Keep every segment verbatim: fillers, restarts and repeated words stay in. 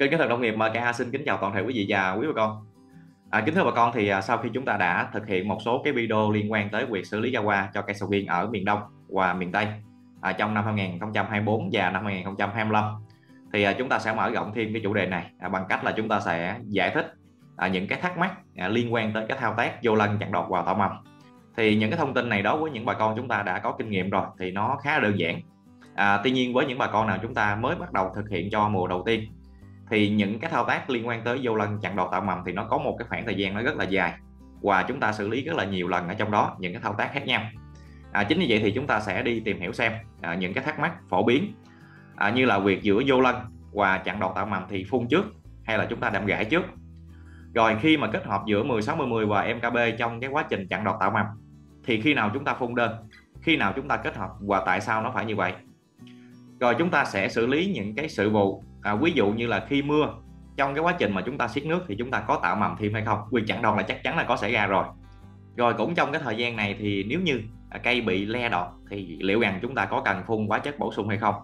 Kênh Kỹ thuật Nông nghiệp em ca hát a xin kính chào toàn thể quý vị và quý bà con. À, kính thưa bà con, thì sau khi chúng ta đã thực hiện một số cái video liên quan tới việc xử lý ra hoa cho cây sầu riêng ở miền Đông và miền Tây à, trong năm hai nghìn không trăm hai mươi tư và năm hai nghìn không trăm hai mươi lăm, thì à, chúng ta sẽ mở rộng thêm cái chủ đề này à, bằng cách là chúng ta sẽ giải thích à, những cái thắc mắc à, liên quan tới cái thao tác vô lân, chặn đọt và tạo mầm. Thì những cái thông tin này đó với những bà con chúng ta đã có kinh nghiệm rồi thì nó khá đơn giản. À, tuy nhiên với những bà con nào chúng ta mới bắt đầu thực hiện cho mùa đầu tiên thì những cái thao tác liên quan tới vô lân, chặn đọt, tạo mầm thì nó có một cái khoảng thời gian nó rất là dài và chúng ta xử lý rất là nhiều lần ở trong đó, những cái thao tác khác nhau. À, chính vì vậy thì chúng ta sẽ đi tìm hiểu xem à, những cái thắc mắc phổ biến à, như là việc giữa vô lân và chặn đọt tạo mầm thì phun trước hay là chúng ta đạm rải trước. Rồi khi mà kết hợp giữa mười sáu mười mười và em ca pê trong cái quá trình chặn đọt tạo mầm thì khi nào chúng ta phun đơn, khi nào chúng ta kết hợp và tại sao nó phải như vậy. Rồi chúng ta sẽ xử lý những cái sự vụ à, ví dụ như là khi mưa, trong cái quá trình mà chúng ta siết nước thì chúng ta có tạo mầm thêm hay không. Quyền chặn đòn là chắc chắn là có xảy ra rồi. Rồi cũng trong cái thời gian này thì nếu như à, cây bị le đọt thì liệu rằng chúng ta có cần phun hóa chất bổ sung hay không.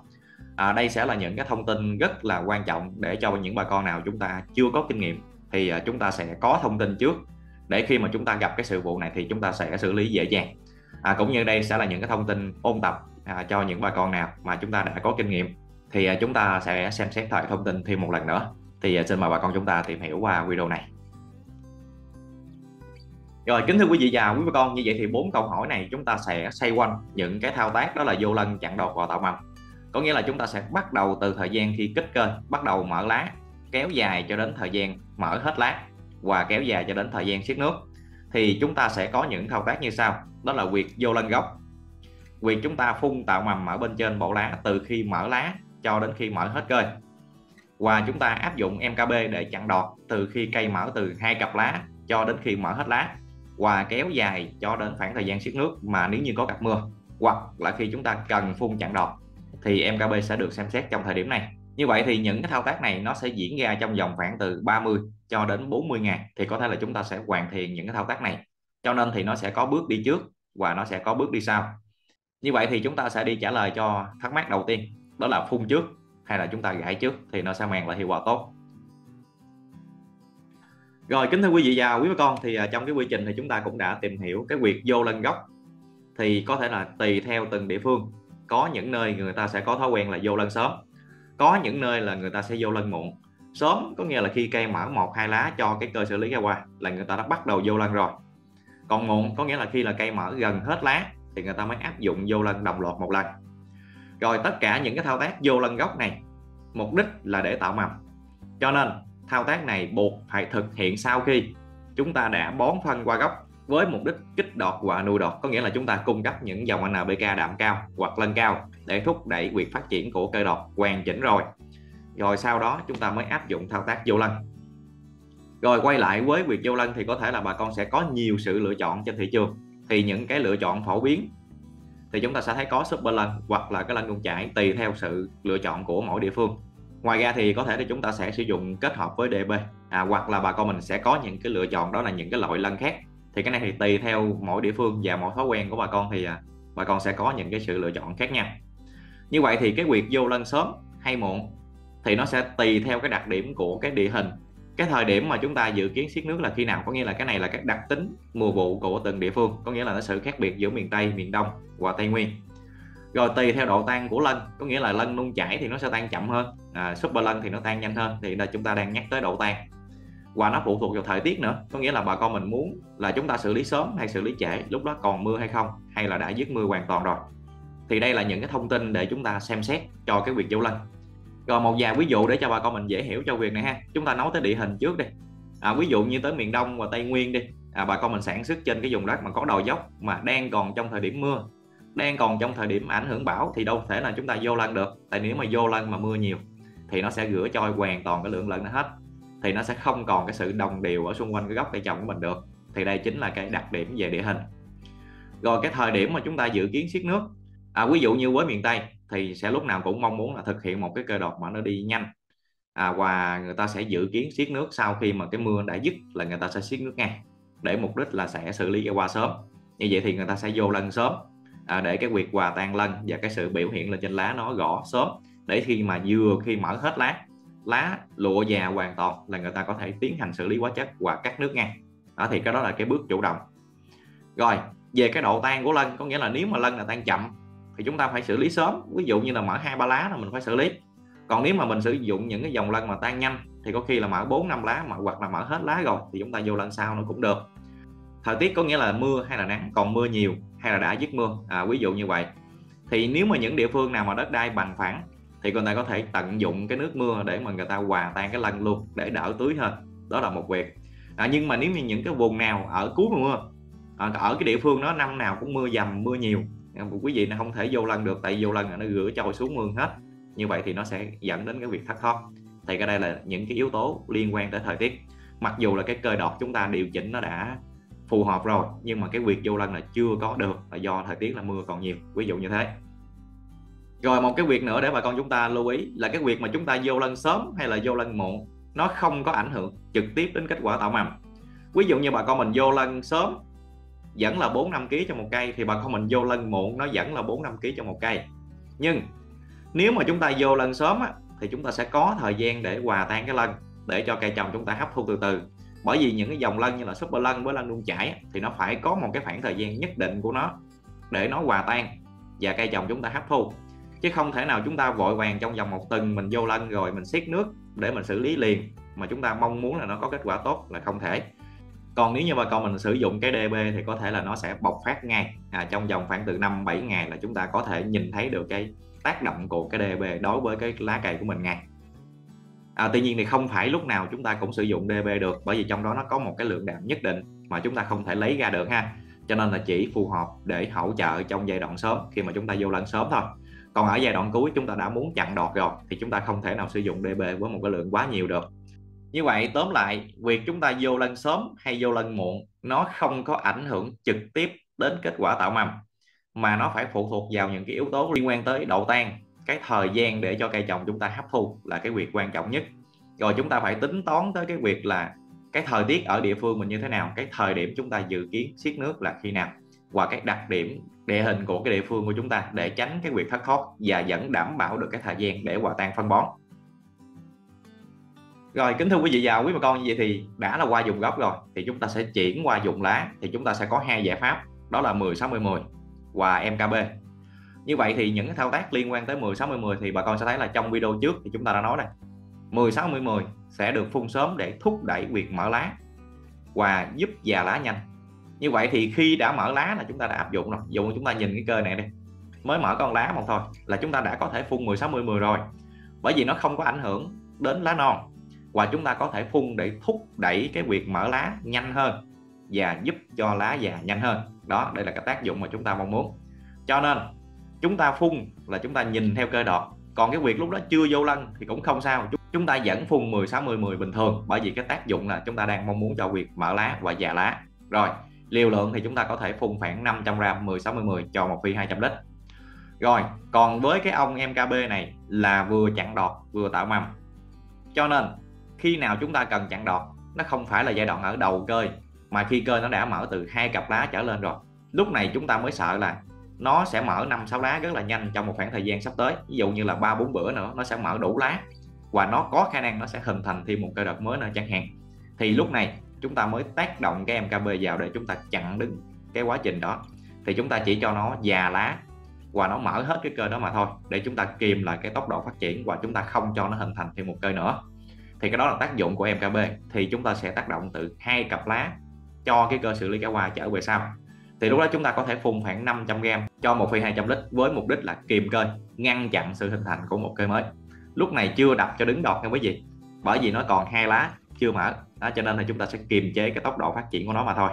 à, Đây sẽ là những cái thông tin rất là quan trọng để cho những bà con nào chúng ta chưa có kinh nghiệm thì à, chúng ta sẽ có thông tin trước, để khi mà chúng ta gặp cái sự vụ này thì chúng ta sẽ xử lý dễ dàng. à, Cũng như đây sẽ là những cái thông tin ôn tập à, cho những bà con nào mà chúng ta đã có kinh nghiệm, thì chúng ta sẽ xem xét lại thông tin thêm một lần nữa. Thì xin mời bà con chúng ta tìm hiểu qua video này. Rồi kính thưa quý vị và quý bà con, như vậy thì bốn câu hỏi này chúng ta sẽ xoay quanh những cái thao tác đó là vô lân, chặn đọt và tạo mầm. Có nghĩa là chúng ta sẽ bắt đầu từ thời gian khi kích kênh, bắt đầu mở lá, kéo dài cho đến thời gian mở hết lá và kéo dài cho đến thời gian siết nước. Thì chúng ta sẽ có những thao tác như sau, đó là việc vô lân gốc, việc chúng ta phun tạo mầm ở bên trên bộ lá từ khi mở lá cho đến khi mở hết cây, và chúng ta áp dụng em ca pê để chặn đọt từ khi cây mở từ hai cặp lá cho đến khi mở hết lá và kéo dài cho đến khoảng thời gian siết nước mà nếu như có cặp mưa, hoặc là khi chúng ta cần phun chặn đọt thì em ca pê sẽ được xem xét trong thời điểm này. Như vậy thì những cái thao tác này nó sẽ diễn ra trong vòng khoảng từ ba mươi cho đến bốn mươi ngày thì có thể là chúng ta sẽ hoàn thiện những cái thao tác này, cho nên thì nó sẽ có bước đi trước và nó sẽ có bước đi sau. Như vậy thì chúng ta sẽ đi trả lời cho thắc mắc đầu tiên, đó là phun trước hay là chúng ta gãi trước thì nó sẽ mang lại hiệu quả tốt. Rồi kính thưa quý vị và quý bà con, thì trong cái quy trình thì chúng ta cũng đã tìm hiểu cái việc vô lân gốc. Thì có thể là tùy theo từng địa phương, có những nơi người ta sẽ có thói quen là vô lân sớm, có những nơi là người ta sẽ vô lân muộn. Sớm có nghĩa là khi cây mở một hai lá cho cái cơ xử lý ra hoa là người ta đã bắt đầu vô lân rồi. Còn muộn có nghĩa là khi là cây mở gần hết lá thì người ta mới áp dụng vô lân đồng loạt một lần. Rồi tất cả những cái thao tác vô lân gốc này mục đích là để tạo mầm, cho nên thao tác này buộc phải thực hiện sau khi chúng ta đã bón phân qua gốc với mục đích kích đọt và nuôi đọt, có nghĩa là chúng ta cung cấp những dòng en pê ca đạm cao hoặc lân cao để thúc đẩy việc phát triển của cây đọt hoàn chỉnh rồi. Rồi sau đó chúng ta mới áp dụng thao tác vô lân. Rồi quay lại với việc vô lân thì có thể là bà con sẽ có nhiều sự lựa chọn trên thị trường. Thì những cái lựa chọn phổ biến thì chúng ta sẽ thấy có super lân hoặc là cái lân cung chải, tùy theo sự lựa chọn của mỗi địa phương. Ngoài ra thì có thể là chúng ta sẽ sử dụng kết hợp với đê bê à, hoặc là bà con mình sẽ có những cái lựa chọn đó là những cái loại lân khác. Thì cái này thì tùy theo mỗi địa phương và mỗi thói quen của bà con thì à, bà con sẽ có những cái sự lựa chọn khác nhau. Như vậy thì cái việc vô lân sớm hay muộn thì nó sẽ tùy theo cái đặc điểm của cái địa hình, cái thời điểm mà chúng ta dự kiến siết nước là khi nào. Có nghĩa là cái này là cái đặc tính mùa vụ của từng địa phương, có nghĩa là nó sự khác biệt giữa miền Tây, miền Đông và Tây Nguyên. Rồi tùy theo độ tan của lân, có nghĩa là lân nung chảy thì nó sẽ tan chậm hơn, à, super lân thì nó tan nhanh hơn, thì là chúng ta đang nhắc tới độ tan. Và nó phụ thuộc vào thời tiết nữa, có nghĩa là bà con mình muốn là chúng ta xử lý sớm hay xử lý trễ, lúc đó còn mưa hay không, hay là đã dứt mưa hoàn toàn rồi. Thì đây là những cái thông tin để chúng ta xem xét cho cái việc vô lân. Rồi một vài ví dụ để cho bà con mình dễ hiểu cho việc này ha. Chúng ta nói tới địa hình trước đi. À, ví dụ như tới miền Đông và Tây Nguyên đi. À, bà con mình sản xuất trên cái vùng đất mà có đồi dốc, mà đang còn trong thời điểm mưa, đang còn trong thời điểm ảnh hưởng bão thì đâu thể là chúng ta vô lân được. Tại nếu mà vô lân mà mưa nhiều thì nó sẽ rửa trôi hoàn toàn cái lượng lân nó hết, thì nó sẽ không còn cái sự đồng đều ở xung quanh cái gốc cây trồng của mình được. Thì đây chính là cái đặc điểm về địa hình. Rồi cái thời điểm mà chúng ta dự kiến siết nước. À, ví dụ như với miền Tây thì sẽ lúc nào cũng mong muốn là thực hiện một cái cây đọt mà nó đi nhanh à, và người ta sẽ dự kiến siết nước sau khi mà cái mưa đã dứt là người ta sẽ siết nước ngay, để mục đích là sẽ xử lý ra hoa sớm. Như vậy thì người ta sẽ vô lân sớm à, để cái việc hòa tan lân và cái sự biểu hiện lên trên lá nó rõ sớm, để khi mà vừa khi mở hết lá lá lụa già hoàn toàn là người ta có thể tiến hành xử lý hóa chất và cắt nước ngay đó, thì cái đó là cái bước chủ động. Rồi về cái độ tan của lân, có nghĩa là nếu mà lân là tan chậm thì chúng ta phải xử lý sớm, ví dụ như là mở hai ba lá là mình phải xử lý. Còn nếu mà mình sử dụng những cái dòng lân mà tan nhanh thì có khi là mở bốn năm lá mà hoặc là mở hết lá rồi thì chúng ta vô lân sau nó cũng được. Thời tiết có nghĩa là mưa hay là nắng, còn mưa nhiều hay là đã dứt mưa, à, ví dụ như vậy. Thì nếu mà những địa phương nào mà đất đai bằng phẳng thì người ta có thể tận dụng cái nước mưa để mà người ta hòa tan cái lân luôn để đỡ tưới hơn, đó là một việc. À, nhưng mà nếu như những cái vùng nào ở cuối mùa, ở cái địa phương đó năm nào cũng mưa dầm mưa nhiều, quý vị nó không thể vô lân được, tại vô lân là nó rửa trôi xuống mương hết, như vậy thì nó sẽ dẫn đến cái việc thất thoát. Thì cái đây là những cái yếu tố liên quan tới thời tiết, mặc dù là cái cơ đọt chúng ta điều chỉnh nó đã phù hợp rồi nhưng mà cái việc vô lân là chưa có được, là do thời tiết là mưa còn nhiều, ví dụ như thế. Rồi một cái việc nữa để bà con chúng ta lưu ý là cái việc mà chúng ta vô lân sớm hay là vô lân muộn nó không có ảnh hưởng trực tiếp đến kết quả tạo mầm. Ví dụ như bà con mình vô lân sớm vẫn là bốn năm ki-lô-gam cho một cây, thì bà con mình vô lân muộn nó vẫn là bốn năm ki-lô-gam cho một cây. Nhưng nếu mà chúng ta vô lân sớm á, thì chúng ta sẽ có thời gian để hòa tan cái lân để cho cây trồng chúng ta hấp thu từ từ. Bởi vì những cái dòng lân như là super lân với lân đun chảy thì nó phải có một cái khoảng thời gian nhất định của nó để nó hòa tan và cây trồng chúng ta hấp thu. Chứ không thể nào chúng ta vội vàng trong vòng một tuần mình vô lân rồi mình siết nước để mình xử lý liền mà chúng ta mong muốn là nó có kết quả tốt là không thể. Còn nếu như bà con mình sử dụng cái đê bê thì có thể là nó sẽ bộc phát ngay, à, trong vòng khoảng từ năm đến bảy ngày là chúng ta có thể nhìn thấy được cái tác động của cái đê bê đối với cái lá cây của mình ngay. À, tuy nhiên thì không phải lúc nào chúng ta cũng sử dụng đê bê được, bởi vì trong đó nó có một cái lượng đạm nhất định mà chúng ta không thể lấy ra được ha. Cho nên là chỉ phù hợp để hỗ trợ trong giai đoạn sớm khi mà chúng ta vô lân sớm thôi. Còn ở giai đoạn cuối chúng ta đã muốn chặn đọt rồi thì chúng ta không thể nào sử dụng đê bê với một cái lượng quá nhiều được. Như vậy tóm lại, việc chúng ta vô lân sớm hay vô lân muộn nó không có ảnh hưởng trực tiếp đến kết quả tạo mầm, mà nó phải phụ thuộc vào những cái yếu tố liên quan tới độ tan, cái thời gian để cho cây trồng chúng ta hấp thu là cái việc quan trọng nhất. Rồi chúng ta phải tính toán tới cái việc là cái thời tiết ở địa phương mình như thế nào, cái thời điểm chúng ta dự kiến siết nước là khi nào, và cái đặc điểm địa hình của cái địa phương của chúng ta để tránh cái việc thất thoát và vẫn đảm bảo được cái thời gian để hòa tan phân bón. Rồi kính thưa quý vị và quý bà con, như vậy thì đã là qua vùng gốc rồi thì chúng ta sẽ chuyển qua vùng lá, thì chúng ta sẽ có hai giải pháp, đó là mười sáu mươi mười và em ca pê. Như vậy thì những thao tác liên quan tới mười sáu mươi mười thì bà con sẽ thấy là trong video trước thì chúng ta đã nói đây, mười sáu mươi mười sẽ được phun sớm để thúc đẩy việc mở lá và giúp già lá nhanh. Như vậy thì khi đã mở lá là chúng ta đã áp dụng rồi. Ví dụ chúng ta nhìn cái cây này đi, mới mở con lá một thôi là chúng ta đã có thể phun mười sáu mươi mười rồi, bởi vì nó không có ảnh hưởng đến lá non và chúng ta có thể phun để thúc đẩy cái việc mở lá nhanh hơn và giúp cho lá già nhanh hơn. Đó, đây là cái tác dụng mà chúng ta mong muốn. Cho nên chúng ta phun là chúng ta nhìn theo cơ đọt, còn cái việc lúc đó chưa vô lân thì cũng không sao, chúng ta vẫn phun mười sáu mười mười bình thường, bởi vì cái tác dụng là chúng ta đang mong muốn cho việc mở lá và già lá. Rồi liều lượng thì chúng ta có thể phun khoảng năm trăm gram mười sáu mười mười cho một phi hai trăm lít. Rồi còn với cái ông em ca pê này là vừa chặn đọt vừa tạo mầm, cho nên khi nào chúng ta cần chặn đọt nó không phải là giai đoạn ở đầu cơi, mà khi cơi nó đã mở từ hai cặp lá trở lên rồi, lúc này chúng ta mới sợ là nó sẽ mở năm sáu lá rất là nhanh trong một khoảng thời gian sắp tới. Ví dụ như là ba bốn bữa nữa nó sẽ mở đủ lá và nó có khả năng nó sẽ hình thành thêm một cây đọt mới nữa chẳng hạn, thì lúc này chúng ta mới tác động cái em ca pê vào để chúng ta chặn đứng cái quá trình đó. Thì chúng ta chỉ cho nó già lá và nó mở hết cái cây đó mà thôi, để chúng ta kìm lại cái tốc độ phát triển và chúng ta không cho nó hình thành thêm một cây nữa. Thì cái đó là tác dụng của em ca pê. Thì chúng ta sẽ tác động từ hai cặp lá cho cái cơ xử lý cá hoa trở về sau. Thì lúc đó chúng ta có thể phun khoảng năm trăm gram cho một phi hai trăm lít với mục đích là kìm cây, ngăn chặn sự hình thành của một cây mới. Lúc này chưa đập cho đứng đọt nha quý vị, bởi vì nó còn hai lá chưa mở đó, cho nên là chúng ta sẽ kiềm chế cái tốc độ phát triển của nó mà thôi.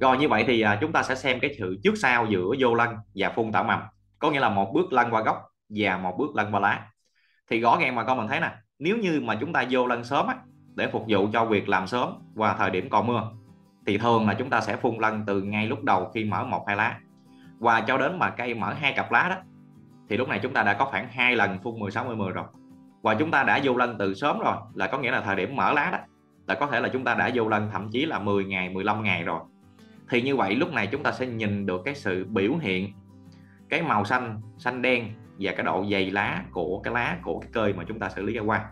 Rồi như vậy thì chúng ta sẽ xem cái sự trước sau giữa vô lân và phun tạo mầm, có nghĩa là một bước lân qua gốc và một bước lân qua lá. Thì rõ ràng mà con mình thấy nè, nếu như mà chúng ta vô lân sớm á, để phục vụ cho việc làm sớm và thời điểm còn mưa, thì thường là chúng ta sẽ phun lân từ ngay lúc đầu khi mở một hai lá và cho đến mà cây mở hai cặp lá đó, thì lúc này chúng ta đã có khoảng hai lần phun mười sáu mười mười rồi. Và chúng ta đã vô lân từ sớm rồi, là có nghĩa là thời điểm mở lá đó, là có thể là chúng ta đã vô lân thậm chí là mười ngày, mười lăm ngày rồi. Thì như vậy lúc này chúng ta sẽ nhìn được cái sự biểu hiện, cái màu xanh, xanh đen và cái độ dày lá của cái lá của cái cây mà chúng ta xử lý ra hoa.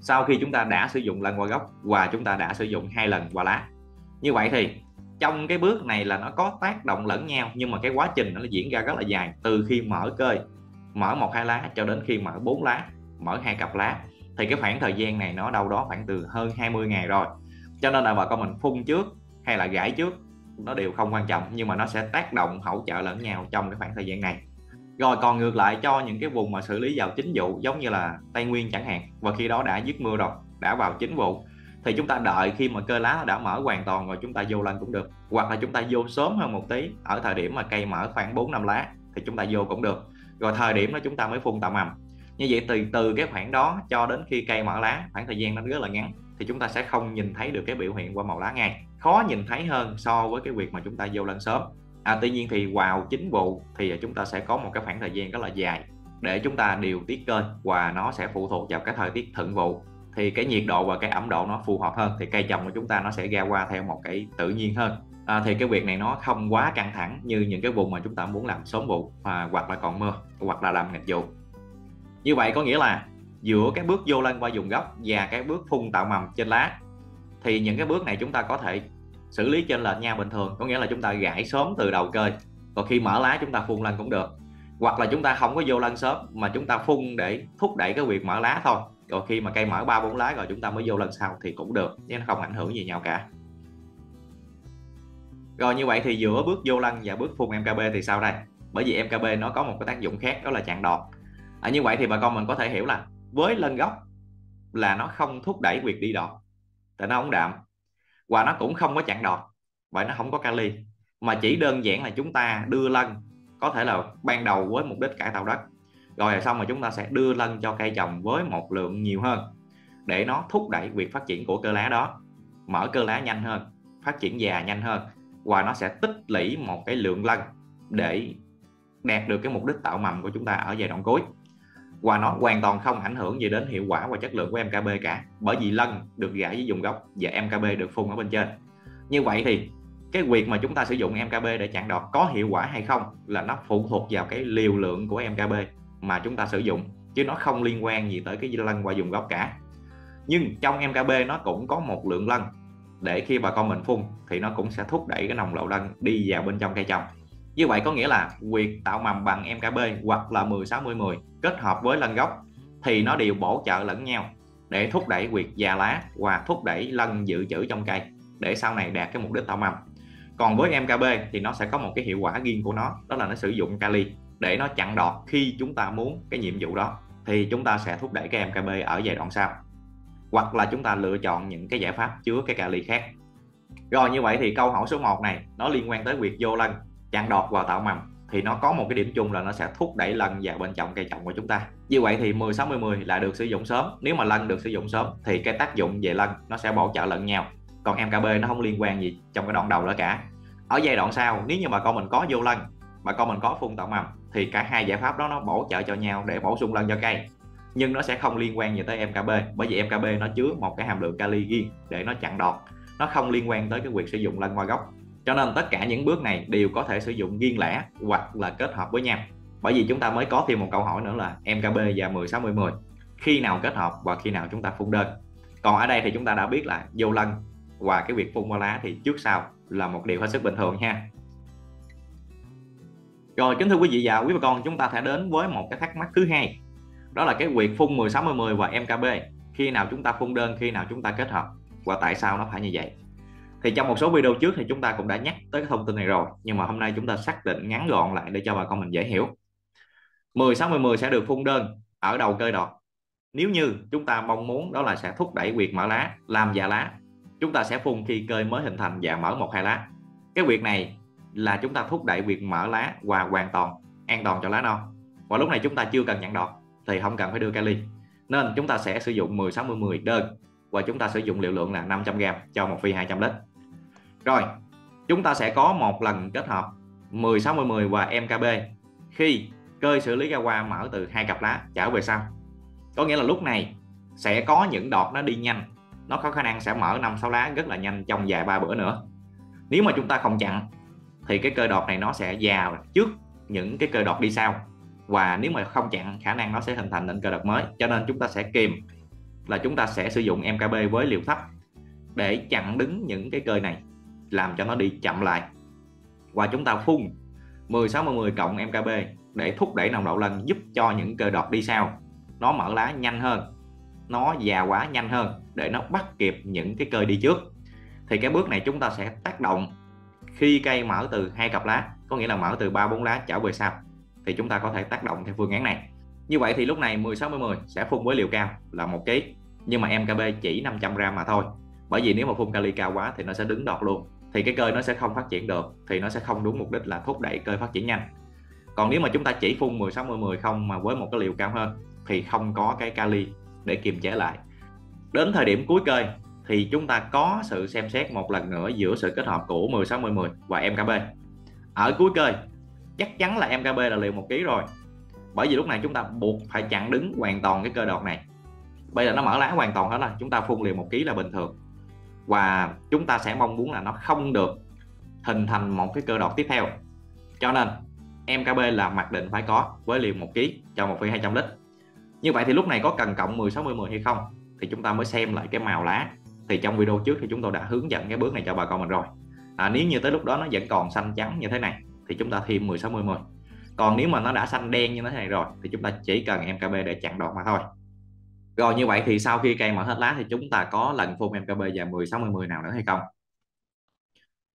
Sau khi chúng ta đã sử dụng lan hoa gốc và chúng ta đã sử dụng hai lần hoa lá. Như vậy thì trong cái bước này là nó có tác động lẫn nhau, nhưng mà cái quá trình nó diễn ra rất là dài, từ khi mở cây, mở một hai lá cho đến khi mở bốn lá, mở hai cặp lá, thì cái khoảng thời gian này nó đâu đó khoảng từ hơn hai mươi ngày rồi. Cho nên là bà con mình phun trước hay là gãi trước nó đều không quan trọng, nhưng mà nó sẽ tác động hỗ trợ lẫn nhau trong cái khoảng thời gian này. Rồi còn ngược lại cho những cái vùng mà xử lý vào chính vụ giống như là Tây Nguyên chẳng hạn, và khi đó đã dứt mưa rồi, đã vào chính vụ, thì chúng ta đợi khi mà cây lá đã mở hoàn toàn rồi chúng ta vô lan cũng được, hoặc là chúng ta vô sớm hơn một tí ở thời điểm mà cây mở khoảng bốn năm lá thì chúng ta vô cũng được, rồi thời điểm đó chúng ta mới phun tạo mầm. Như vậy từ từ cái khoảng đó cho đến khi cây mở lá, khoảng thời gian nó rất là ngắn, thì chúng ta sẽ không nhìn thấy được cái biểu hiện qua màu lá ngay, khó nhìn thấy hơn so với cái việc mà chúng ta vô lan sớm. À, tuy nhiên thì vào chính vụ thì chúng ta sẽ có một cái khoảng thời gian rất là dài để chúng ta điều tiết cây, và nó sẽ phụ thuộc vào cái thời tiết thượng vụ, thì cái nhiệt độ và cái ẩm độ nó phù hợp hơn, thì cây trồng của chúng ta nó sẽ ra hoa theo một cái tự nhiên hơn. À, thì cái việc này nó không quá căng thẳng như những cái vùng mà chúng ta muốn làm sớm vụ à, hoặc là còn mưa, hoặc là làm nghịch vụ. Như vậy có nghĩa là giữa cái bước vô lan qua vùng gốc và cái bước phun tạo mầm trên lá, thì những cái bước này chúng ta có thể xử lý trên lệch nha, bình thường, có nghĩa là chúng ta gãi sớm từ đầu cây, còn khi mở lá chúng ta phun lan cũng được, hoặc là chúng ta không có vô lan sớm mà chúng ta phun để thúc đẩy cái việc mở lá thôi, rồi khi mà cây mở ba bốn lá rồi chúng ta mới vô lan sau thì cũng được, chứ nó không ảnh hưởng gì nhau cả. Rồi như vậy thì giữa bước vô lan và bước phun em ca pê thì sao đây? Bởi vì em ca pê nó có một cái tác dụng khác, đó là chặn đọt. À, như vậy thì bà con mình có thể hiểu là với lan gốc là nó không thúc đẩy việc đi đọt, tại nó không đạm, và nó cũng không có chặn đọt, vậy nó không có kali, mà chỉ đơn giản là chúng ta đưa lân, có thể là ban đầu với mục đích cải tạo đất, rồi xong mà chúng ta sẽ đưa lân cho cây trồng với một lượng nhiều hơn để nó thúc đẩy việc phát triển của cơ lá đó, mở cơ lá nhanh hơn, phát triển già nhanh hơn, và nó sẽ tích lũy một cái lượng lân để đạt được cái mục đích tạo mầm của chúng ta ở giai đoạn cuối. Và nó hoàn toàn không ảnh hưởng gì đến hiệu quả và chất lượng của em ca pê cả, bởi vì lân được gãi với vùng gốc và em ca pê được phun ở bên trên. Như vậy thì cái việc mà chúng ta sử dụng em ca pê để chặn đọt có hiệu quả hay không là nó phụ thuộc vào cái liều lượng của em ca pê mà chúng ta sử dụng, chứ nó không liên quan gì tới cái lân qua vùng gốc cả. Nhưng trong em ca pê nó cũng có một lượng lân, để khi bà con mình phun thì nó cũng sẽ thúc đẩy cái nồng độ lân đi vào bên trong cây trồng. Như vậy có nghĩa là việc tạo mầm bằng em ca pê hoặc là mười sáu mươi mười kết hợp với lân gốc thì nó đều bổ trợ lẫn nhau để thúc đẩy việc già lá và thúc đẩy lân dự trữ trong cây để sau này đạt cái mục đích tạo mầm. Còn với em ca pê thì nó sẽ có một cái hiệu quả riêng của nó, đó là nó sử dụng kali để nó chặn đọt khi chúng ta muốn cái nhiệm vụ đó, thì chúng ta sẽ thúc đẩy cái em ca pê ở giai đoạn sau, hoặc là chúng ta lựa chọn những cái giải pháp chứa cái kali khác. Rồi như vậy thì câu hỏi số một này nó liên quan tới việc vô lân, chặn đọt và tạo mầm, thì nó có một cái điểm chung là nó sẽ thúc đẩy lân vào bên trong cây trồng của chúng ta. Như vậy thì mười sáu mươi mười là được sử dụng sớm. Nếu mà lân được sử dụng sớm thì cái tác dụng về lân nó sẽ bổ trợ lẫn nhau, còn em ca pê nó không liên quan gì trong cái đoạn đầu nữa cả. Ở giai đoạn sau, nếu như bà con mình có vô lân, bà con mình có phun tạo mầm, thì cả hai giải pháp đó nó bổ trợ cho nhau để bổ sung lân cho cây, nhưng nó sẽ không liên quan gì tới em ca pê, bởi vì em ca pê nó chứa một cái hàm lượng kali riêng để nó chặn đọt, nó không liên quan tới cái việc sử dụng lân qua gốc. Cho nên tất cả những bước này đều có thể sử dụng riêng lẻ hoặc là kết hợp với nhau. Bởi vì chúng ta mới có thêm một câu hỏi nữa là em ca pê và mười sáu mươi mười khi nào kết hợp và khi nào chúng ta phun đơn. Còn ở đây thì chúng ta đã biết là vô lân và cái việc phun qua lá thì trước sau là một điều hết sức bình thường ha. Rồi kính thưa quý vị và quý bà con, chúng ta sẽ đến với một cái thắc mắc thứ hai, đó là cái việc phun mười sáu mươi mười và em ca pê, khi nào chúng ta phun đơn, khi nào chúng ta kết hợp, và tại sao nó phải như vậy. Thì trong một số video trước thì chúng ta cũng đã nhắc tới cái thông tin này rồi, nhưng mà hôm nay chúng ta xác định ngắn gọn lại để cho bà con mình dễ hiểu. mười sáu mười mười sẽ được phun đơn ở đầu cây đọt. Nếu như chúng ta mong muốn đó là sẽ thúc đẩy việc mở lá, làm già lá, chúng ta sẽ phun khi cây mới hình thành và mở một hai lá. Cái việc này là chúng ta thúc đẩy việc mở lá và hoàn toàn an toàn cho lá non. Và lúc này chúng ta chưa cần nhận đọt thì không cần phải đưa kali. Nên chúng ta sẽ sử dụng mười sáu mười mười đơn, và chúng ta sử dụng liều lượng là năm trăm gam cho một phi hai trăm lít. Rồi, chúng ta sẽ có một lần kết hợp mười sáu mười mười và em ca pê khi cây xử lý ra hoa mở từ hai cặp lá trở về sau. Có nghĩa là lúc này sẽ có những đọt nó đi nhanh, nó có khả năng sẽ mở năm sáu lá rất là nhanh trong vài ba bữa nữa. Nếu mà chúng ta không chặn thì cái cây đọt này nó sẽ già trước những cái cây đọt đi sau, và nếu mà không chặn khả năng nó sẽ hình thành định cờ đợt mới. Cho nên chúng ta sẽ kìm là chúng ta sẽ sử dụng em ca pê với liều thấp để chặn đứng những cái cơi này, làm cho nó đi chậm lại, và chúng ta phun mười sáu mươi mười cộng em ca pê để thúc đẩy nồng độ lần, giúp cho những cơi đọt đi sau nó mở lá nhanh hơn, nó già quá nhanh hơn để nó bắt kịp những cái cơi đi trước. Thì cái bước này chúng ta sẽ tác động khi cây mở từ hai cặp lá, có nghĩa là mở từ ba bốn lá trở về sau, thì chúng ta có thể tác động theo phương án này. Như vậy thì lúc này mười sáu mươi mười sẽ phun với liều cao là một ki lô gam, nhưng mà em ca pê chỉ năm trăm gam mà thôi. Bởi vì nếu mà phun kali cao quá thì nó sẽ đứng đọt luôn, thì cái cơi nó sẽ không phát triển được, thì nó sẽ không đúng mục đích là thúc đẩy cơi phát triển nhanh. Còn nếu mà chúng ta chỉ phun mười sáu mươi mười không mà với một cái liều cao hơn thì không có cái kali để kiềm chế lại. Đến thời điểm cuối cơi thì chúng ta có sự xem xét một lần nữa giữa sự kết hợp của mười sáu mươi mười và em ca pê. Ở cuối cơi chắc chắn là em ca pê là liều một ki lô gam rồi, bởi vì lúc này chúng ta buộc phải chặn đứng hoàn toàn cái cơi đọt này. Bây giờ nó mở lá hoàn toàn hết rồi, chúng ta phun liều một ki lô gam là bình thường, và chúng ta sẽ mong muốn là nó không được hình thành một cái cơi đọt tiếp theo. Cho nên em ca pê là mặc định phải có với liều một ki lô gam cho một phẩy hai trăm lít. Như vậy thì lúc này có cần cộng mười sáu mươi mười hay không thì chúng ta mới xem lại cái màu lá. Thì trong video trước thì chúng tôi đã hướng dẫn cái bước này cho bà con mình rồi. À, nếu như tới lúc đó nó vẫn còn xanh trắng như thế này thì chúng ta thêm mười sáu mươi mười. Còn nếu mà nó đã xanh đen như thế này rồi thì chúng ta chỉ cần em ca pê để chặn đọt mà thôi. Rồi, như vậy thì sau khi cây mở hết lá thì chúng ta có lần phun em ca pê và mười sáu mươi mười nào nữa hay không?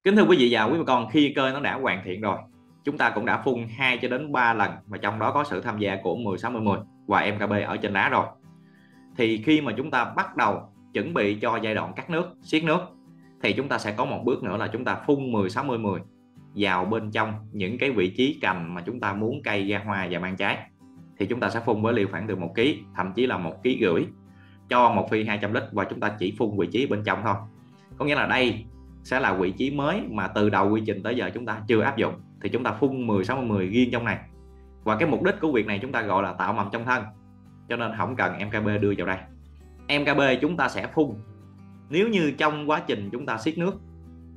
Kính thưa quý vị và quý bà con, khi cơi nó đã hoàn thiện rồi, chúng ta cũng đã phun hai cho đến ba lần mà trong đó có sự tham gia của mười sáu mươi mười và em ca pê ở trên lá rồi. Thì khi mà chúng ta bắt đầu chuẩn bị cho giai đoạn cắt nước, siết nước thì chúng ta sẽ có một bước nữa là chúng ta phun mười sáu mươi mười vào bên trong những cái vị trí cành mà chúng ta muốn cây ra hoa và mang trái. Thì chúng ta sẽ phun với liều khoảng từ một ki lô gam, thậm chí là một ki lô gam rưỡi cho một phẩy hai trăm lít, và chúng ta chỉ phun vị trí bên trong thôi. Có nghĩa là đây sẽ là vị trí mới mà từ đầu quy trình tới giờ chúng ta chưa áp dụng, thì chúng ta phun mười sáu mười riêng trong này. Và cái mục đích của việc này chúng ta gọi là tạo mầm trong thân, cho nên không cần em ca pê đưa vào đây. em ca pê chúng ta sẽ phun nếu như trong quá trình chúng ta siết nước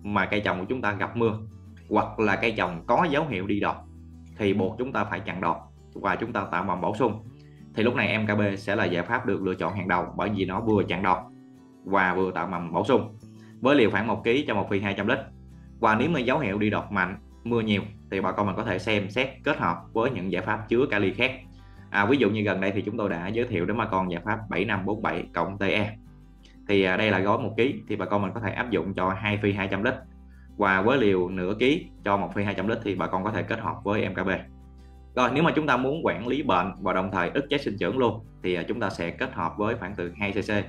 mà cây trồng của chúng ta gặp mưa, hoặc là cây trồng có dấu hiệu đi đọt thì buộc chúng ta phải chặn đọt và chúng ta tạo mầm bổ sung. Thì lúc này em ca pê sẽ là giải pháp được lựa chọn hàng đầu, bởi vì nó vừa chặn đọt và vừa tạo mầm bổ sung với liều khoảng một ki lô gam cho một phẩy hai trăm lít. Và nếu mà dấu hiệu đi đọt mạnh, mưa nhiều thì bà con mình có thể xem xét kết hợp với những giải pháp chứa kali khác. À, ví dụ như gần đây thì chúng tôi đã giới thiệu đến bà con giải pháp bảy năm bốn bảy cộng tê e. Thì đây là gói một ki lô gam thì bà con mình có thể áp dụng cho hai phẩy hai trăm lít, và với liều nửa ký cho một phẩy hai trăm lít thì bà con có thể kết hợp với em ca pê. Rồi, nếu mà chúng ta muốn quản lý bệnh và đồng thời ức chế sinh trưởng luôn thì chúng ta sẽ kết hợp với khoảng từ hai xê xê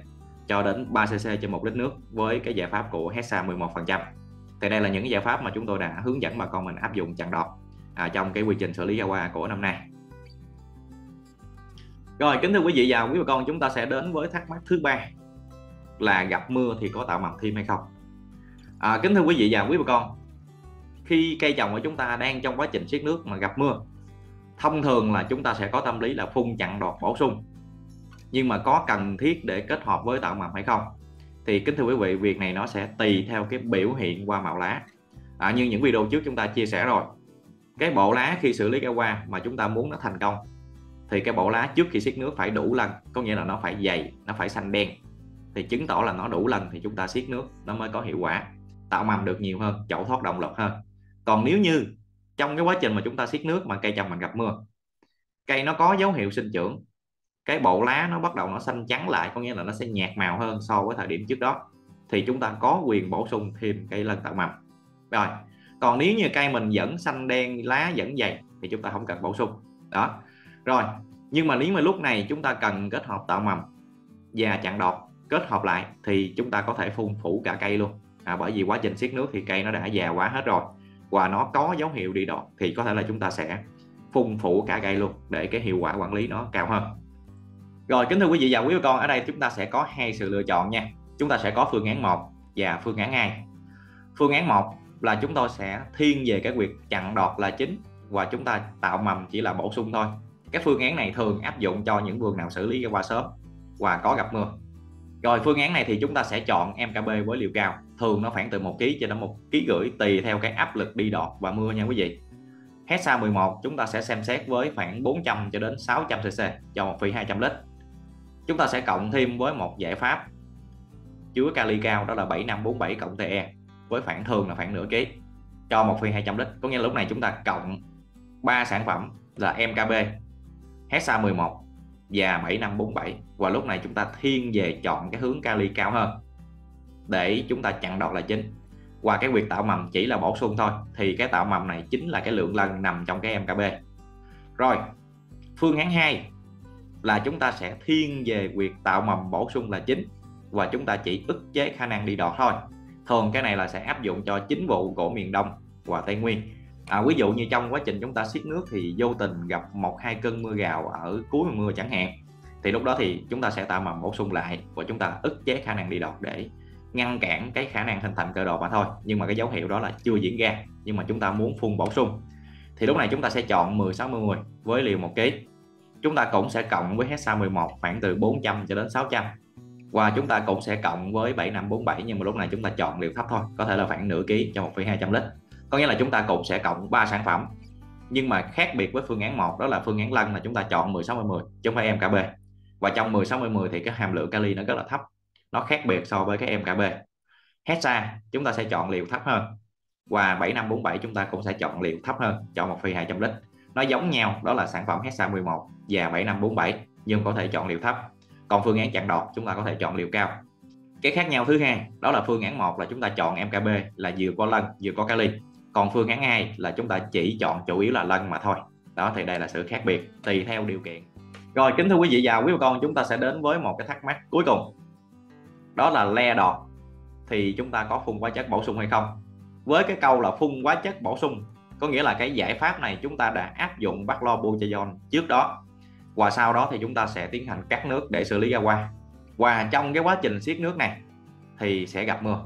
cho đến ba xê xê trên một lít nước với cái giải pháp của HESA mười một phần trăm. Thì đây là những giải pháp mà chúng tôi đã hướng dẫn bà con mình áp dụng chặn đọt à, trong cái quy trình xử lý ra hoa của năm nay. Rồi, kính thưa quý vị và quý bà con, chúng ta sẽ đến với thắc mắc thứ ba là gặp mưa thì có tạo mầm thêm hay không? À, kính thưa quý vị và quý bà con, khi cây trồng của chúng ta đang trong quá trình siết nước mà gặp mưa, thông thường là chúng ta sẽ có tâm lý là phun chặn đọt bổ sung. Nhưng mà có cần thiết để kết hợp với tạo mầm hay không? Thì kính thưa quý vị, việc này nó sẽ tùy theo cái biểu hiện qua màu lá. À, như những video trước chúng ta chia sẻ rồi, cái bộ lá khi xử lý ra hoa mà chúng ta muốn nó thành công thì cái bộ lá trước khi siết nước phải đủ lần, có nghĩa là nó phải dày, nó phải xanh đen, thì chứng tỏ là nó đủ lần thì chúng ta siết nước nó mới có hiệu quả, tạo mầm được nhiều hơn, chậu thoát động lực hơn. Còn nếu như trong cái quá trình mà chúng ta siết nước mà cây trồng mình gặp mưa, cây nó có dấu hiệu sinh trưởng, cái bộ lá nó bắt đầu nó xanh trắng lại, có nghĩa là nó sẽ nhạt màu hơn so với thời điểm trước đó, thì chúng ta có quyền bổ sung thêm cây lần tạo mầm. Rồi, còn nếu như cây mình vẫn xanh đen, lá vẫn dày thì chúng ta không cần bổ sung đó. Rồi, nhưng mà nếu mà lúc này chúng ta cần kết hợp tạo mầm và chặn đọt kết hợp lại thì chúng ta có thể phun phủ cả cây luôn. À, bởi vì quá trình siết nước thì cây nó đã già quá hết rồi và nó có dấu hiệu đi đọt thì có thể là chúng ta sẽ phun phủ cả cây luôn để cái hiệu quả quản lý nó cao hơn. Rồi, kính thưa quý vị và quý bà con, ở đây chúng ta sẽ có hai sự lựa chọn nha. Chúng ta sẽ có phương án một và phương án hai. Phương án một là chúng tôi sẽ thiên về cái việc chặn đọt là chính và chúng ta tạo mầm chỉ là bổ sung thôi. Cái phương án này thường áp dụng cho những vườn nào xử lý ra hoa sớm và có gặp mưa. Rồi, phương án này thì chúng ta sẽ chọn em ca pê với liều cao, thường nó khoảng từ một ki lô gam cho đến một ki lô gam rưỡi tùy theo cái áp lực đi đọt và mưa nha quý vị. hát e ét a mười một chúng ta sẽ xem xét với khoảng bốn trăm cho đến sáu trăm xê xê cho một vỉ hai trăm lít. Chúng ta sẽ cộng thêm với một giải pháp chứa kali cao, đó là bảy năm bốn bảy cộng tê e với khoảng thường là khoảng nửa ký cho một vỉ hai trăm lít. Có nghĩa là lúc này chúng ta cộng ba sản phẩm là em ca pê, hát e ét a mười một và bảy năm bốn bảy, và lúc này chúng ta thiên về chọn cái hướng kali cao hơn để chúng ta chặn đọt là chính. Qua cái việc tạo mầm chỉ là bổ sung thôi, thì cái tạo mầm này chính là cái lượng lần nằm trong cái em ca pê. Rồi, phương án hai là chúng ta sẽ thiên về việc tạo mầm bổ sung là chính, và chúng ta chỉ ức chế khả năng đi đọt thôi. Thường cái này là sẽ áp dụng cho chính vụ của miền Đông và Tây Nguyên. À, ví dụ như trong quá trình chúng ta siết nước thì vô tình gặp một hai cơn mưa rào ở cuối mưa chẳng hạn, thì lúc đó thì chúng ta sẽ tạo mầm bổ sung lại và chúng ta ức chế khả năng đi đọt để ngăn cản cái khả năng hình thành cơ đọt mà thôi. Nhưng mà cái dấu hiệu đó là chưa diễn ra, nhưng mà chúng ta muốn phun bổ sung thì lúc này chúng ta sẽ chọn mười sáu mươi mười với liều một ký. Chúng ta cũng sẽ cộng với hát e ét a mười một khoảng từ bốn trăm cho đến sáu trăm, và chúng ta cũng sẽ cộng với bảy năm bốn bảy, nhưng mà lúc này chúng ta chọn liều thấp thôi, có thể là khoảng nửa ký cho một phẩy hai trăm lít. Có nghĩa là chúng ta cũng sẽ cộng ba sản phẩm, nhưng mà khác biệt với phương án một, đó là phương án lăn là chúng ta chọn mười sáu mươi mười chứ không phải em ca pê. Và trong mười sáu mươi mười thì cái hàm lượng kali nó rất là thấp, nó khác biệt so với cái em ca pê. hát e ét a chúng ta sẽ chọn liều thấp hơn, và bảy năm bốn bảy chúng ta cũng sẽ chọn liều thấp hơn, chọn một phẩy hai trăm lít. Nó giống nhau, đó là sản phẩm hát e ét a mười một và bảy năm bốn bảy, nhưng có thể chọn liều thấp. Còn phương án chặn đọt chúng ta có thể chọn liều cao. Cái khác nhau thứ hai, đó là phương án một là chúng ta chọn em ca pê là vừa có lân vừa có kali. Còn phương án hai là chúng ta chỉ chọn chủ yếu là lân mà thôi. Đó thì đây là sự khác biệt tùy theo điều kiện. Rồi, kính thưa quý vị và quý bà con, chúng ta sẽ đến với một cái thắc mắc cuối cùng. Đó là le đọt thì chúng ta có phun hóa chất bổ sung hay không? Với cái câu là phun hóa chất bổ sung, có nghĩa là cái giải pháp này chúng ta đã áp dụng baclobuchagion trước đó, và sau đó thì chúng ta sẽ tiến hành cắt nước để xử lý ra hoa. Và trong cái quá trình siết nước này thì sẽ gặp mưa,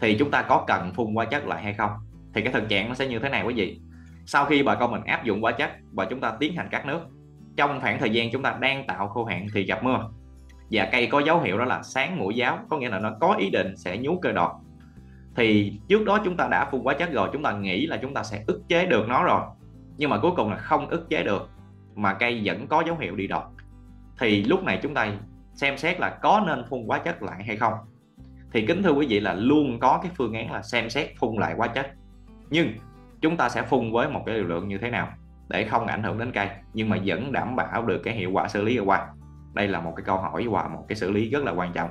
thì chúng ta có cần phun hóa chất lại hay không? Thì cái thực trạng nó sẽ như thế này quý vị. Sau khi bà con mình áp dụng hóa chất và chúng ta tiến hành cắt nước, trong khoảng thời gian chúng ta đang tạo khô hạn thì gặp mưa, và cây có dấu hiệu đó là sáng mũi giáo, có nghĩa là nó có ý định sẽ nhú cơ đọt. Thì trước đó chúng ta đã phun hóa chất rồi, chúng ta nghĩ là chúng ta sẽ ức chế được nó rồi, nhưng mà cuối cùng là không ức chế được mà cây vẫn có dấu hiệu đi đọt. Thì lúc này chúng ta xem xét là có nên phun hóa chất lại hay không. Thì kính thưa quý vị là luôn có cái phương án là xem xét phun lại hóa chất, nhưng chúng ta sẽ phun với một cái liều lượng như thế nào để không ảnh hưởng đến cây nhưng mà vẫn đảm bảo được cái hiệu quả xử lý ở hoa. Đây là một cái câu hỏi và một cái xử lý rất là quan trọng.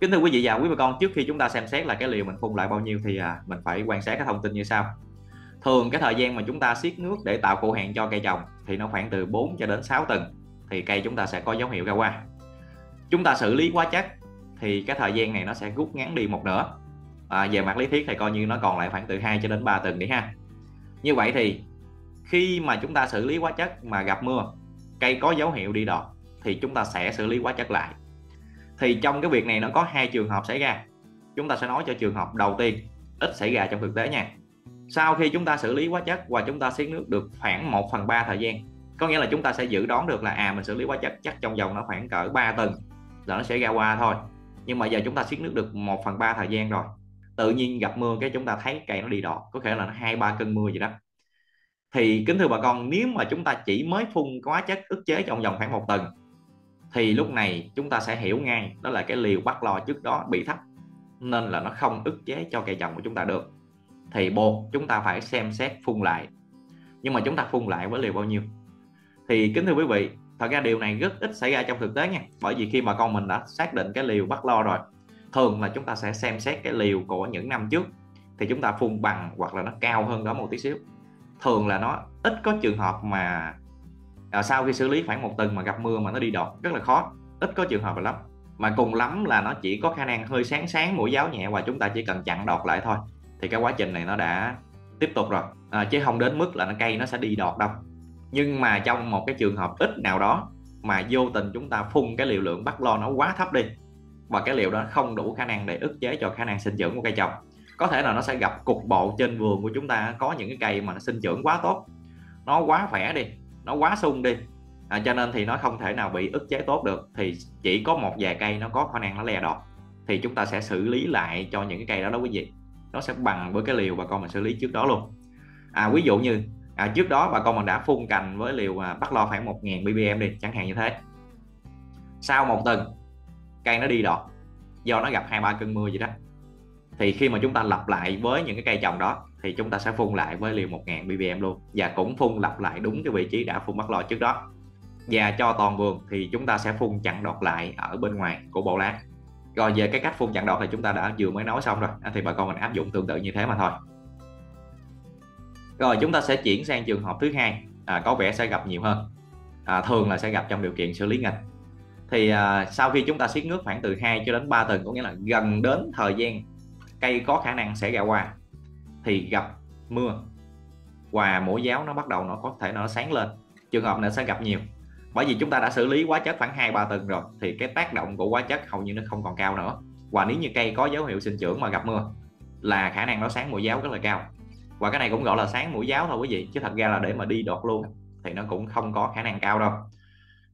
Kính thưa quý vị và quý bà con, trước khi chúng ta xem xét là cái liều mình phun lại bao nhiêu thì mình phải quan sát cái thông tin như sau. Thường cái thời gian mà chúng ta siết nước để tạo khô hạn cho cây trồng thì nó khoảng từ bốn cho đến sáu tuần thì cây chúng ta sẽ có dấu hiệu ra hoa. Chúng ta xử lý hóa chất thì cái thời gian này nó sẽ rút ngắn đi một nửa. À, về mặt lý thuyết thì coi như nó còn lại khoảng từ hai cho đến ba tuần đi ha. Như vậy thì khi mà chúng ta xử lý hóa chất mà gặp mưa, cây có dấu hiệu đi đọt thì chúng ta sẽ xử lý hóa chất lại. Thì trong cái việc này nó có hai trường hợp xảy ra. Chúng ta sẽ nói cho trường hợp đầu tiên ít xảy ra trong thực tế nha. Sau khi chúng ta xử lý hóa chất và chúng ta siết nước được khoảng một phần ba thời gian, có nghĩa là chúng ta sẽ dự đoán được là à mình xử lý hóa chất chắc trong vòng nó khoảng cỡ ba tuần là nó sẽ ra hoa thôi. Nhưng mà giờ chúng ta siết nước được một phần ba thời gian rồi, tự nhiên gặp mưa cái chúng ta thấy cây nó đi đọt, có thể là nó hai ba cơn mưa gì đó. Thì kính thưa bà con, nếu mà chúng ta chỉ mới phun hóa chất ức chế trong vòng khoảng một tuần thì lúc này chúng ta sẽ hiểu ngay đó là cái liều bắt lo trước đó bị thấp nên là nó không ức chế cho cây trồng của chúng ta được. Thì buộc chúng ta phải xem xét phun lại, nhưng mà chúng ta phun lại với liều bao nhiêu? Thì kính thưa quý vị, thật ra điều này rất ít xảy ra trong thực tế nha, bởi vì khi bà con mình đã xác định cái liều bắt lo rồi, thường là chúng ta sẽ xem xét cái liều của những năm trước thì chúng ta phun bằng hoặc là nó cao hơn đó một tí xíu. Thường là nó ít có trường hợp mà à, sau khi xử lý khoảng một tuần mà gặp mưa mà nó đi đọt, rất là khó, ít có trường hợp là lắm. Mà cùng lắm là nó chỉ có khả năng hơi sáng sáng mũi giáo nhẹ và chúng ta chỉ cần chặn đọt lại thôi, thì cái quá trình này nó đã tiếp tục rồi, à, chứ không đến mức là nó cây nó sẽ đi đọt đâu. Nhưng mà trong một cái trường hợp ít nào đó mà vô tình chúng ta phun cái liều lượng bắt lo nó quá thấp đi và cái liều đó không đủ khả năng để ức chế cho khả năng sinh trưởng của cây trồng, có thể là nó sẽ gặp cục bộ trên vườn của chúng ta có những cái cây mà nó sinh trưởng quá tốt, nó quá khỏe đi, nó quá sung đi, à, cho nên thì nó không thể nào bị ức chế tốt được, thì chỉ có một vài cây nó có khả năng nó le đọt thì chúng ta sẽ xử lý lại cho những cái cây đó đó quý vị. Nó sẽ bằng với cái liều bà con mình xử lý trước đó luôn. à, ví dụ như à, trước đó bà con mình đã phun cành với liều à, bắt lo khoảng một nghìn ppm đi chẳng hạn như thế. Sau một tuần cây nó đi đọt do nó gặp hai ba cơn mưa vậy đó, thì khi mà chúng ta lặp lại với những cái cây trồng đó thì chúng ta sẽ phun lại với liều một nghìn ppm luôn, và cũng phun lặp lại đúng cái vị trí đã phun bắt lo trước đó. Và cho toàn vườn thì chúng ta sẽ phun chặn đọt lại ở bên ngoài của bộ lá. Rồi về cái cách phun chặn đọt thì chúng ta đã vừa mới nói xong rồi, thì bà con mình áp dụng tương tự như thế mà thôi. Rồi chúng ta sẽ chuyển sang trường hợp thứ hai, à, có vẻ sẽ gặp nhiều hơn, à, thường là sẽ gặp trong điều kiện xử lý nghịch. Thì à, sau khi chúng ta siết nước khoảng từ hai cho đến ba tuần, có nghĩa là gần đến thời gian cây có khả năng sẽ ra hoa, thì gặp mưa và mũi giáo nó bắt đầu nó có thể nó sáng lên. Trường hợp này sẽ gặp nhiều, bởi vì chúng ta đã xử lý hóa chất khoảng hai ba tuần rồi thì cái tác động của hóa chất hầu như nó không còn cao nữa. Và nếu như cây có dấu hiệu sinh trưởng mà gặp mưa là khả năng nó sáng mũi giáo rất là cao. Và cái này cũng gọi là sáng mũi giáo thôi quý vị, chứ thật ra là để mà đi đột luôn thì nó cũng không có khả năng cao đâu.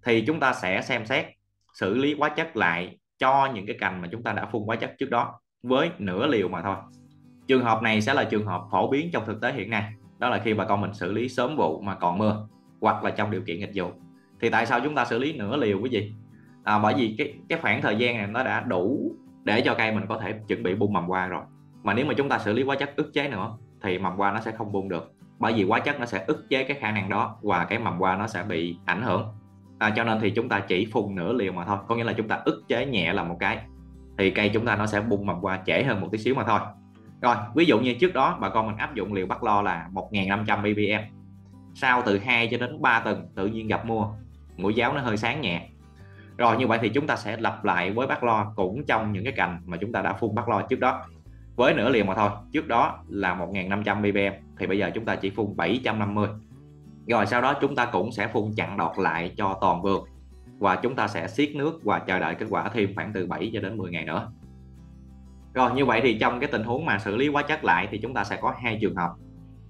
Thì chúng ta sẽ xem xét xử lý hóa chất lại cho những cái cành mà chúng ta đã phun hóa chất trước đó với nửa liều mà thôi. Trường hợp này sẽ là trường hợp phổ biến trong thực tế hiện nay, đó là khi bà con mình xử lý sớm vụ mà còn mưa hoặc là trong điều kiện nghịch vụ. Thì tại sao chúng ta xử lý nửa liều quý vị? À, bởi vì cái cái khoảng thời gian này nó đã đủ để cho cây mình có thể chuẩn bị bung mầm hoa rồi. Mà nếu mà chúng ta xử lý hóa chất ức chế nữa thì mầm hoa nó sẽ không bung được, bởi vì hóa chất nó sẽ ức chế cái khả năng đó và cái mầm hoa nó sẽ bị ảnh hưởng. À, cho nên thì chúng ta chỉ phun nửa liều mà thôi, có nghĩa là chúng ta ức chế nhẹ là một cái thì cây chúng ta nó sẽ bung mầm hoa trễ hơn một tí xíu mà thôi. Rồi ví dụ như trước đó bà con mình áp dụng liều bắt lo là một nghìn năm trăm ppm, sau từ hai cho đến ba tuần tự nhiên gặp mưa, mũi giáo nó hơi sáng nhẹ. Rồi như vậy thì chúng ta sẽ lặp lại với bắt lo cũng trong những cái cành mà chúng ta đã phun bắt lo trước đó với nửa liều mà thôi. Trước đó là một nghìn năm trăm ppm thì bây giờ chúng ta chỉ phun bảy trăm năm mươi. Rồi sau đó chúng ta cũng sẽ phun chặn đọt lại cho toàn vườn và chúng ta sẽ siết nước và chờ đợi kết quả thêm khoảng từ bảy cho đến mười ngày nữa. Rồi như vậy thì trong cái tình huống mà xử lý hóa chất lại thì chúng ta sẽ có hai trường hợp,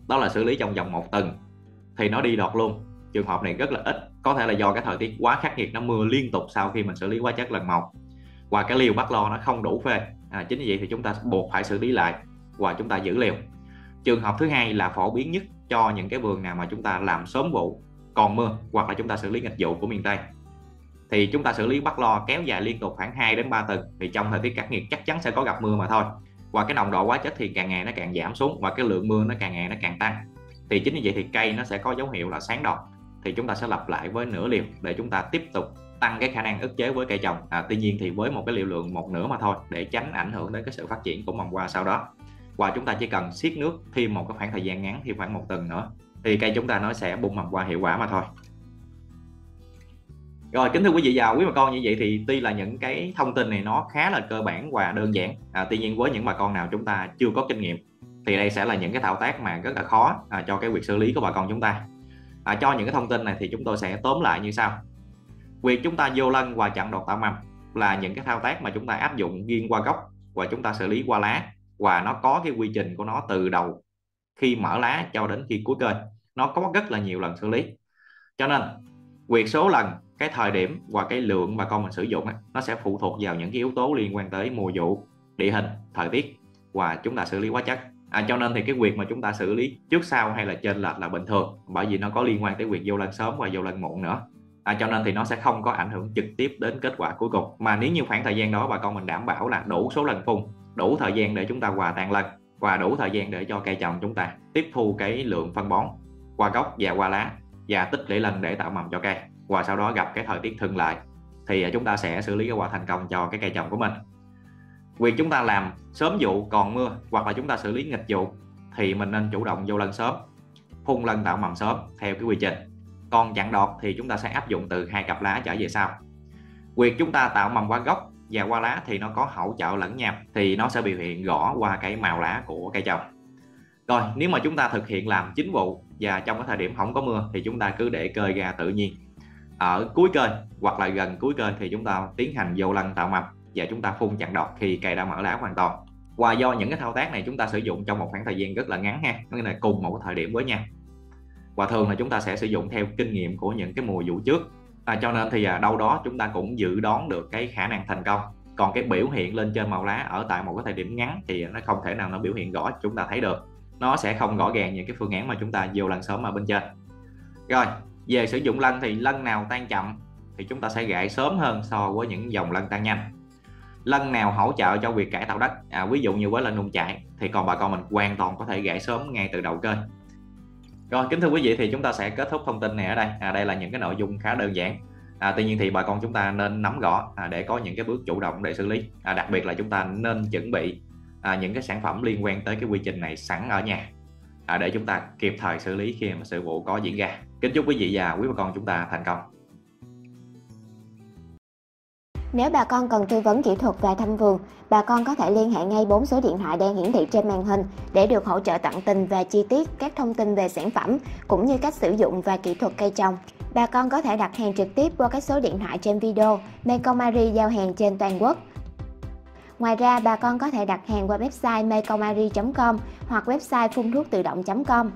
đó là xử lý trong vòng một tuần thì nó đi đọt luôn. Trường hợp này rất là ít, có thể là do cái thời tiết quá khắc nghiệt, nó mưa liên tục sau khi mình xử lý hóa chất lần một và cái liều bắt lo nó không đủ phê. À, chính vì vậy thì chúng ta buộc phải xử lý lại và chúng ta giữ liều. Trường hợp thứ hai là phổ biến nhất cho những cái vườn nào mà chúng ta làm sớm vụ còn mưa hoặc là chúng ta xử lý nghịch vụ của miền Tây, thì chúng ta xử lý bắt lo kéo dài liên tục khoảng hai đến ba tuần thì trong thời tiết khắc nghiệt chắc chắn sẽ có gặp mưa mà thôi. Và cái nồng độ hóa chất thì càng ngày nó càng giảm xuống và cái lượng mưa nó càng ngày nó càng tăng, thì chính vì vậy thì cây nó sẽ có dấu hiệu là sáng đọt. Thì chúng ta sẽ lặp lại với nửa liều để chúng ta tiếp tục tăng cái khả năng ức chế với cây trồng. À, tuy nhiên thì với một cái liều lượng một nửa mà thôi để tránh ảnh hưởng đến cái sự phát triển của mầm hoa sau đó. Và chúng ta chỉ cần siết nước thêm một cái khoảng thời gian ngắn, thêm khoảng một tuần nữa thì cây chúng ta nó sẽ bung mầm hoa hiệu quả mà thôi. Rồi kính thưa quý vị và quý bà con, như vậy thì tuy là những cái thông tin này nó khá là cơ bản và đơn giản, à, tuy nhiên với những bà con nào chúng ta chưa có kinh nghiệm thì đây sẽ là những cái thao tác mà rất là khó à, cho cái việc xử lý của bà con chúng ta. À, cho những cái thông tin này thì chúng tôi sẽ tóm lại như sau. Việc chúng ta vô lân và chặn đọt tạo mầm là những cái thao tác mà chúng ta áp dụng riêng qua gốc và chúng ta xử lý qua lá, và nó có cái quy trình của nó từ đầu khi mở lá cho đến khi cuối cây, nó có rất là nhiều lần xử lý. Cho nên việc số lần, cái thời điểm và cái lượng bà con mình sử dụng nó sẽ phụ thuộc vào những cái yếu tố liên quan tới mùa vụ, địa hình, thời tiết và chúng ta xử lý hóa chất. À, cho nên thì cái việc mà chúng ta xử lý trước sau hay là trên lệch là bình thường, bởi vì nó có liên quan tới việc vô lân sớm và vô lân muộn nữa. À, cho nên thì nó sẽ không có ảnh hưởng trực tiếp đến kết quả cuối cùng, mà nếu như khoảng thời gian đó bà con mình đảm bảo là đủ số lần phun, đủ thời gian để chúng ta hòa tan lân và đủ thời gian để cho cây trồng chúng ta tiếp thu cái lượng phân bón qua gốc và qua lá và tích lũy lân để tạo mầm cho cây, và sau đó gặp cái thời tiết thuận lợi thì chúng ta sẽ xử lý cái quả thành công cho cái cây trồng của mình. Việc chúng ta làm sớm vụ còn mưa hoặc là chúng ta xử lý nghịch vụ thì mình nên chủ động vô lân sớm, phun lân tạo mầm sớm theo cái quy trình. Còn chặn đọt thì chúng ta sẽ áp dụng từ hai cặp lá trở về sau. Việc chúng ta tạo mầm qua gốc và qua lá thì nó có hỗ trợ lẫn nhau, thì nó sẽ biểu hiện rõ qua cái màu lá của cây trồng. Rồi nếu mà chúng ta thực hiện làm chính vụ và trong cái thời điểm không có mưa thì chúng ta cứ để cơi ra tự nhiên. Ở cuối cơi hoặc là gần cuối cơi thì chúng ta tiến hành vô lân tạo mầm và chúng ta phun chặn đọt khi cây đã mở lá hoàn toàn. Và do những cái thao tác này chúng ta sử dụng trong một khoảng thời gian rất là ngắn ha, nghĩa là cùng một thời điểm với nhau. Và thường là chúng ta sẽ sử dụng theo kinh nghiệm của những cái mùa vụ trước. À, cho nên thì à, đâu đó chúng ta cũng dự đoán được cái khả năng thành công. Còn cái biểu hiện lên trên màu lá ở tại một cái thời điểm ngắn thì nó không thể nào nó biểu hiện rõ chúng ta thấy được. nó sẽ không rõ ràng như cái phương án mà chúng ta vô lăn sớm ở bên trên. Rồi về sử dụng lăn thì lăn nào tan chậm thì chúng ta sẽ gãy sớm hơn so với những dòng lăn tan nhanh. Lăn nào hỗ trợ cho việc cải tạo đất, à, ví dụ như với lăn nung chải thì còn bà con mình hoàn toàn có thể gãy sớm ngay từ đầu kênh. Rồi kính thưa quý vị, thì chúng ta sẽ kết thúc thông tin này ở đây. À, đây là những cái nội dung khá đơn giản. À, tuy nhiên thì bà con chúng ta nên nắm rõ à, để có những cái bước chủ động để xử lý. À, đặc biệt là chúng ta nên chuẩn bị à, những cái sản phẩm liên quan tới cái quy trình này sẵn ở nhà à, để chúng ta kịp thời xử lý khi mà sự vụ có diễn ra. Kính chúc quý vị và quý bà con chúng ta thành công. Nếu bà con cần tư vấn kỹ thuật về thăm vườn, bà con có thể liên hệ ngay bốn số điện thoại đang hiển thị trên màn hình để được hỗ trợ tận tình và chi tiết các thông tin về sản phẩm cũng như cách sử dụng và kỹ thuật cây trồng. Bà con có thể đặt hàng trực tiếp qua các số điện thoại trên video. Mekongagri giao hàng trên toàn quốc. Ngoài ra, bà con có thể đặt hàng qua website mekongagri chấm com hoặc website phun thuốc tự động chấm com.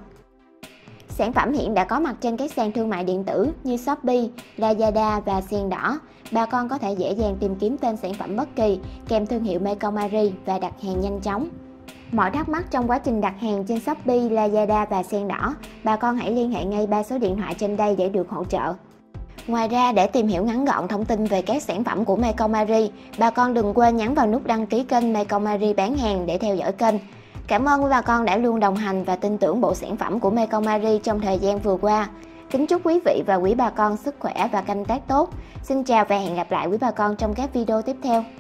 Sản phẩm hiện đã có mặt trên các sàn thương mại điện tử như Shopee, Lazada và Sen Đỏ. Bà con có thể dễ dàng tìm kiếm tên sản phẩm bất kỳ kèm thương hiệu Mekongagri và đặt hàng nhanh chóng. Mọi thắc mắc trong quá trình đặt hàng trên Shopee, Lazada và Sen Đỏ, bà con hãy liên hệ ngay ba số điện thoại trên đây để được hỗ trợ. Ngoài ra, để tìm hiểu ngắn gọn thông tin về các sản phẩm của Mekongagri, bà con đừng quên nhấn vào nút đăng ký kênh Mekongagri bán hàng để theo dõi kênh. Cảm ơn quý bà con đã luôn đồng hành và tin tưởng bộ sản phẩm của Mekongagri trong thời gian vừa qua. Kính chúc quý vị và quý bà con sức khỏe và canh tác tốt. Xin chào và hẹn gặp lại quý bà con trong các video tiếp theo.